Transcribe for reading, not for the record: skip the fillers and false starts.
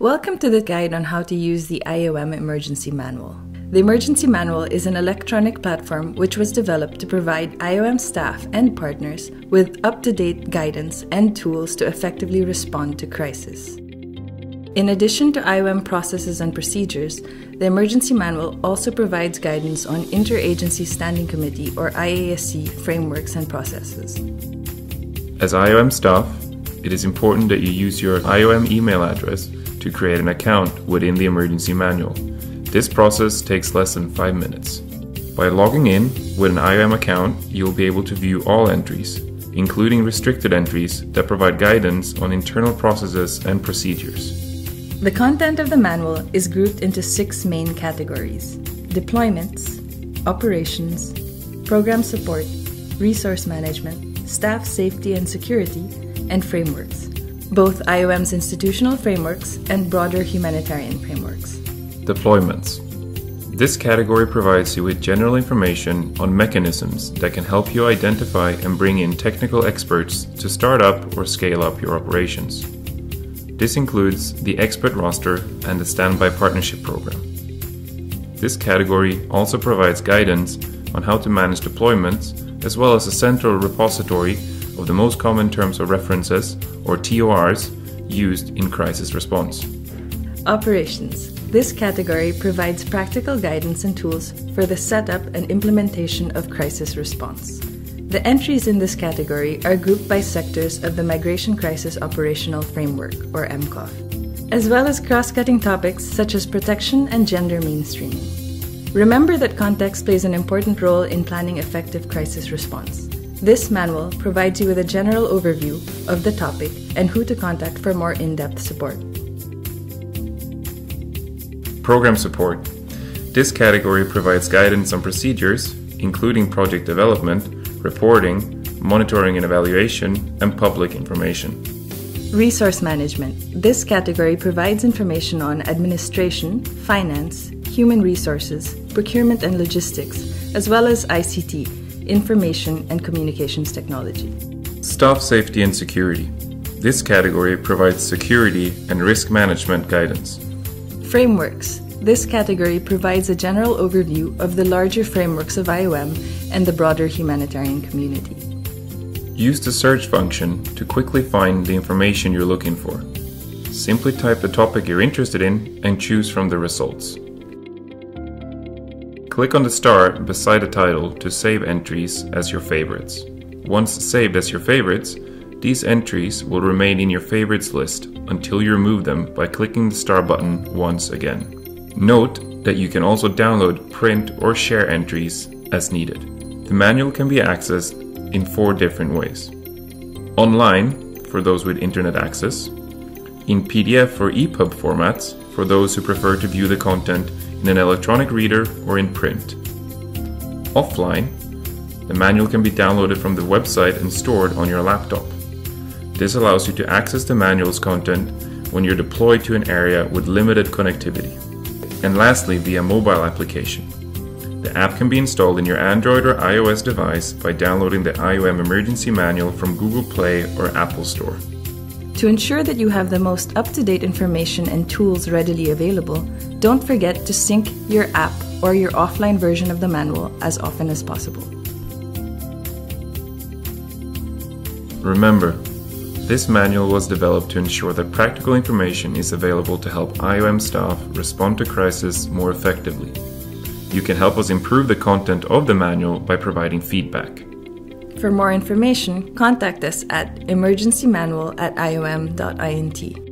Welcome to the guide on how to use the IOM Emergency Manual. The Emergency Manual is an electronic platform which was developed to provide IOM staff and partners with up-to-date guidance and tools to effectively respond to crisis. In addition to IOM processes and procedures, the Emergency Manual also provides guidance on Interagency Standing Committee or IASC frameworks and processes. As IOM staff, it is important that you use your IOM email address to create an account within the Emergency Manual. This process takes less than 5 minutes. By logging in with an IOM account, you will be able to view all entries, including restricted entries that provide guidance on internal processes and procedures. The content of the manual is grouped into 6 main categories: deployments, operations, program support, resource management, staff safety and security, and frameworks. Both IOM's institutional frameworks and broader humanitarian frameworks. Deployments. This category provides you with general information on mechanisms that can help you identify and bring in technical experts to start up or scale up your operations. This includes the expert roster and the standby partnership program. This category also provides guidance on how to manage deployments, as well as a central repository of the most common terms of references, or TORs, used in crisis response. Operations. This category provides practical guidance and tools for the setup and implementation of crisis response. The entries in this category are grouped by sectors of the Migration Crisis Operational Framework, or MCOF, as well as cross-cutting topics such as protection and gender mainstreaming. Remember that context plays an important role in planning effective crisis response. This manual provides you with a general overview of the topic and who to contact for more in-depth support. Program support. This category provides guidance on procedures, including project development, reporting, monitoring and evaluation, and public information. Resource management. This category provides information on administration, finance, human resources, procurement and logistics, as well as ICT, information and communications technology. Staff safety and security. This category provides security and risk management guidance. Frameworks. This category provides a general overview of the larger frameworks of IOM and the broader humanitarian community. Use the search function to quickly find the information you're looking for. Simply type the topic you're interested in and choose from the results. Click on the star beside the title to save entries as your favorites. Once saved as your favorites, these entries will remain in your favorites list until you remove them by clicking the star button once again. Note that you can also download, print, or share entries as needed. The manual can be accessed in 4 different ways: online for those with internet access, in PDF or EPUB formats for those who prefer to view the content in an electronic reader or in print. Offline, the manual can be downloaded from the website and stored on your laptop. This allows you to access the manual's content when you're deployed to an area with limited connectivity. And lastly, via mobile application. The app can be installed in your Android or iOS device by downloading the IOM Emergency Manual from Google Play or Apple Store. To ensure that you have the most up-to-date information and tools readily available, don't forget to sync your app or your offline version of the manual as often as possible. Remember, this manual was developed to ensure that practical information is available to help IOM staff respond to crisis more effectively. You can help us improve the content of the manual by providing feedback. For more information, contact us at emergencymanual@iom.int.